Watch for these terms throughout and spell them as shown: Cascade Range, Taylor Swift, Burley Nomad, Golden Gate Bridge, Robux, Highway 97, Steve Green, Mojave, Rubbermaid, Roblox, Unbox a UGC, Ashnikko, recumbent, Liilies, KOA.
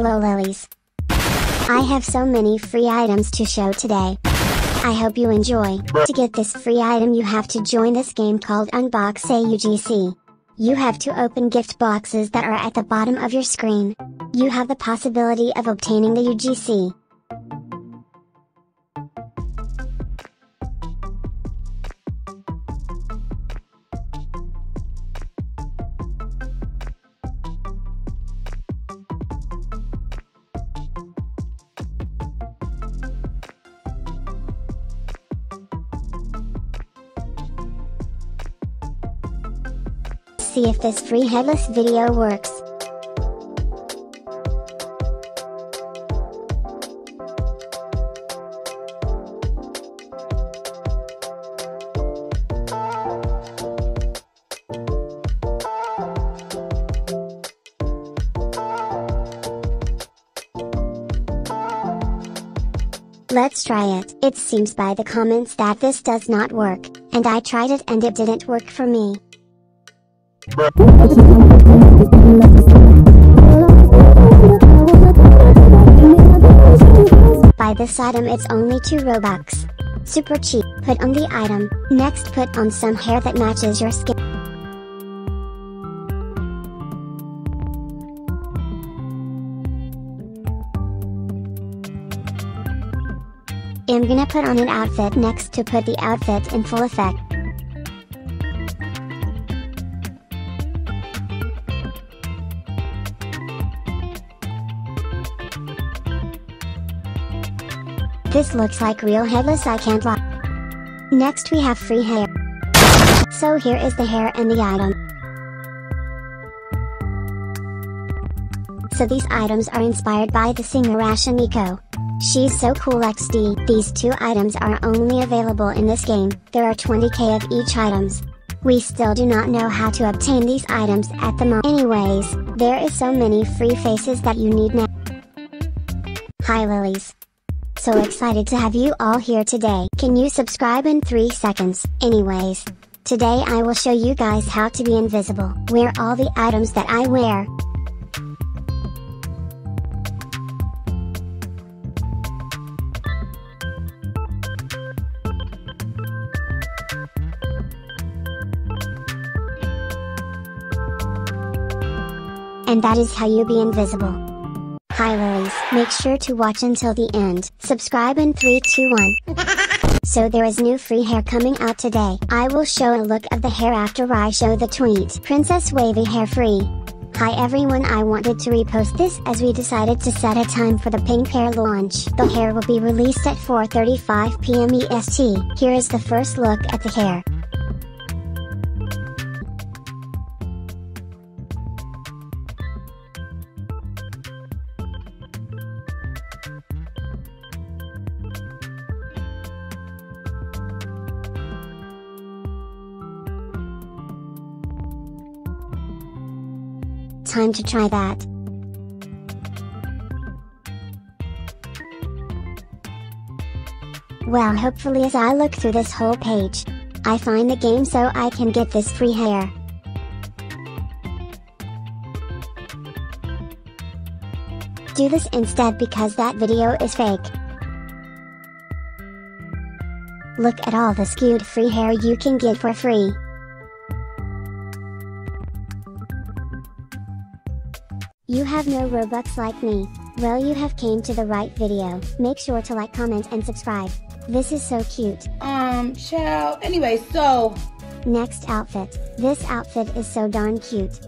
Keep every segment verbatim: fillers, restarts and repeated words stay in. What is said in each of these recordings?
Hello lilies. I have so many free items to show today. I hope you enjoy. To get this free item you have to join this game called Unbox a U G C. You have to open gift boxes that are at the bottom of your screen. You have the possibility of obtaining the U G C. See if this free headless video works. Let's try it. It seems by the comments that this does not work, and I tried it and it didn't work for me. Buy this item, it's only two Robux. Super cheap. Put on the item. Next, put on some hair that matches your skin. I'm gonna put on an outfit next to put the outfit in full effect. This looks like real headless, I can't lie. Next we have free hair. So here is the hair and the item. So these items are inspired by the singer Ashnikko. She's so cool X D. These two items are only available in this game. There are twenty K of each items. We still do not know how to obtain these items at the moment. Anyways, there is so many free faces that you need now. Hi lilies. So excited to have you all here today. Can you subscribe in three seconds? Anyways, today I will show you guys how to be invisible. Wear all the items that I wear. And that is how you be invisible. Hi lilies, make sure to watch until the end. Subscribe in three, two, one. So there is new free hair coming out today. I will show a look of the hair after I show the tweet. Princess Wavy Hair Free. Hi everyone, I wanted to repost this as we decided to set a time for the pink hair launch. The hair will be released at four thirty-five P M E S T. Here is the first look at the hair. Time to try that. Well, hopefully as I look through this whole page, I find the game so I can get this free hair. Do this instead because that video is fake. Look at all the skewed free hair you can get for free. You have no Robux like me. Well, you have came to the right video. Make sure to like, comment, and subscribe. This is so cute. Um, child. Anyway, so. Next outfit. This outfit is so darn cute.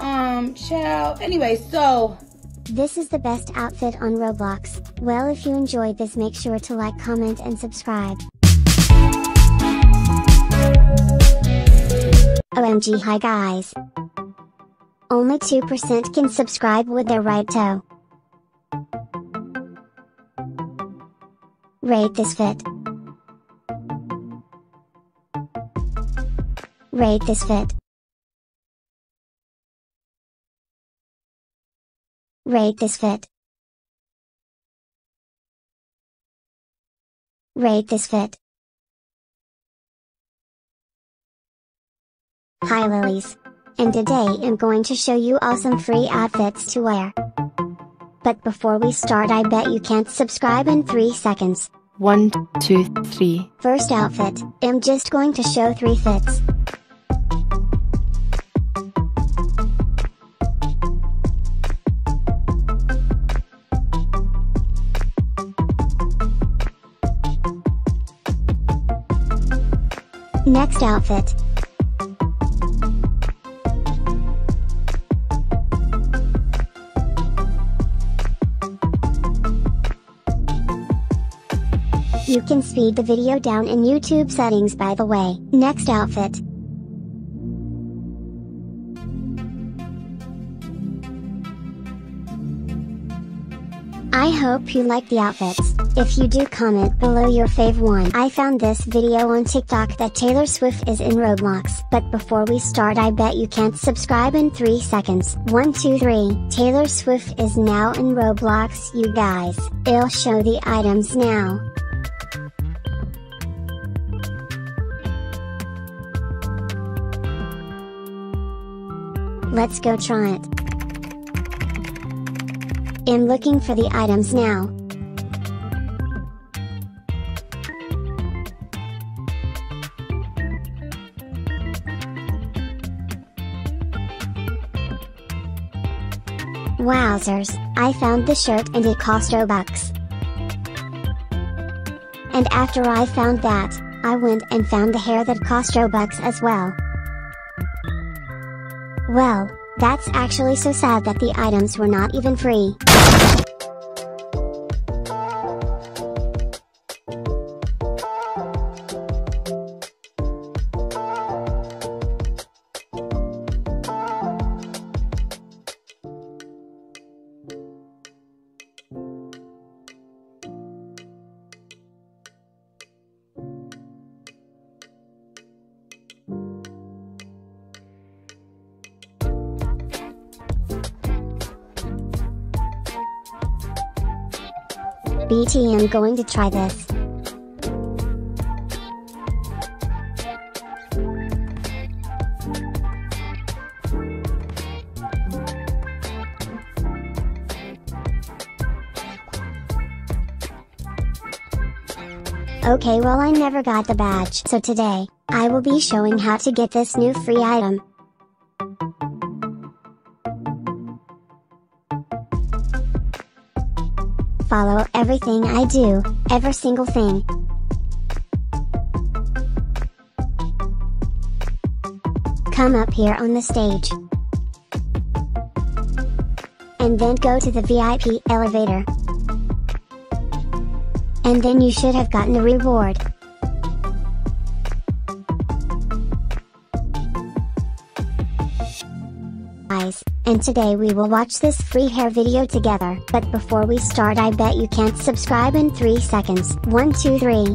Um, child. Anyway, so. This is the best outfit on Roblox. Well, if you enjoyed this, make sure to like, comment, and subscribe. O M G, hi guys. Only two percent can subscribe with their right toe. Rate this fit. Rate this fit. Rate this fit. Rate this fit. Hi lilies. and today I'm going to show you all some free outfits to wear. But before we start, I bet you can't subscribe in three seconds. one, two, three. First outfit, I'm just going to show three fits. Next outfit. You can speed the video down in YouTube settings, by the way. Next outfit. I hope you like the outfits. If you do, comment below your fave one. I found this video on TikTok that Taylor Swift is in Roblox. But before we start, I bet you can't subscribe in three seconds. one, two, three, Taylor Swift is now in Roblox, you guys. I'll show the items now. Let's go try it. I'm looking for the items now. Wowzers, I found the shirt and it cost oh bucks. And after I found that, I went and found the hair that cost oh bucks as well. Well, that's actually so sad that the items were not even free. B T, I'm going to try this. Okay, well, I never got the badge, so today, I will be showing how to get this new free item. Follow everything I do, every single thing. Come up here on the stage. And then go to the V I P elevator. And then you should have gotten a reward. And today we will watch this free hair video together. But before we start, I bet you can't subscribe in three seconds. one, two, three.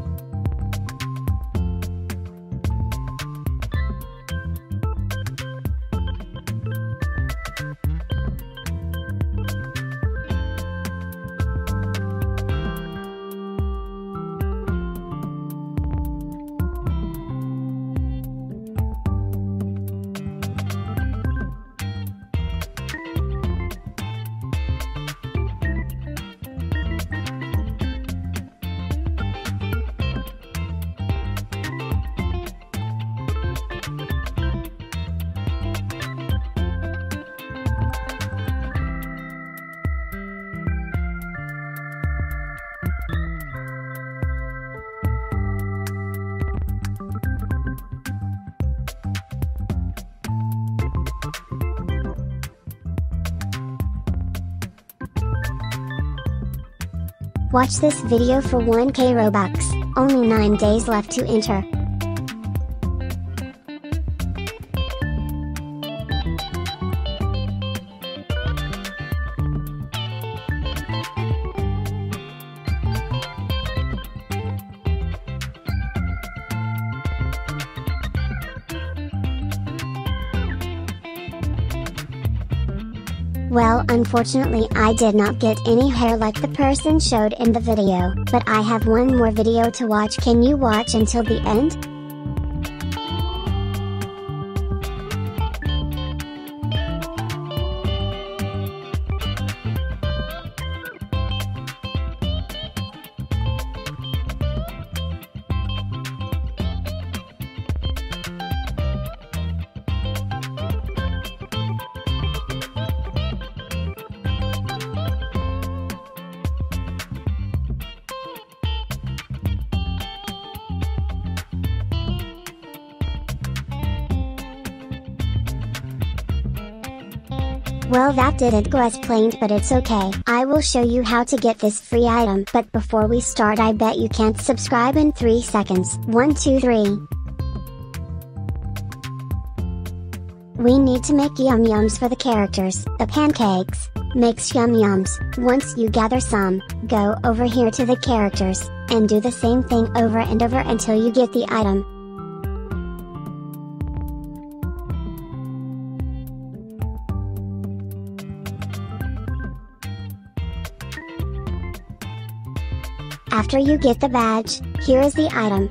Watch this video for one K Robux, only nine days left to enter. Well, unfortunately I did not get any hair like the person showed in the video, but I have one more video to watch. Can you watch until the end? Well, that didn't go as planned, but it's okay. I will show you how to get this free item. But before we start, I bet you can't subscribe in three seconds. one, two, three. We need to make yum yums for the characters. The pancakes makes yum yums. Once you gather some, go over here to the characters, and do the same thing over and over until you get the item. After you get the badge, here is the item.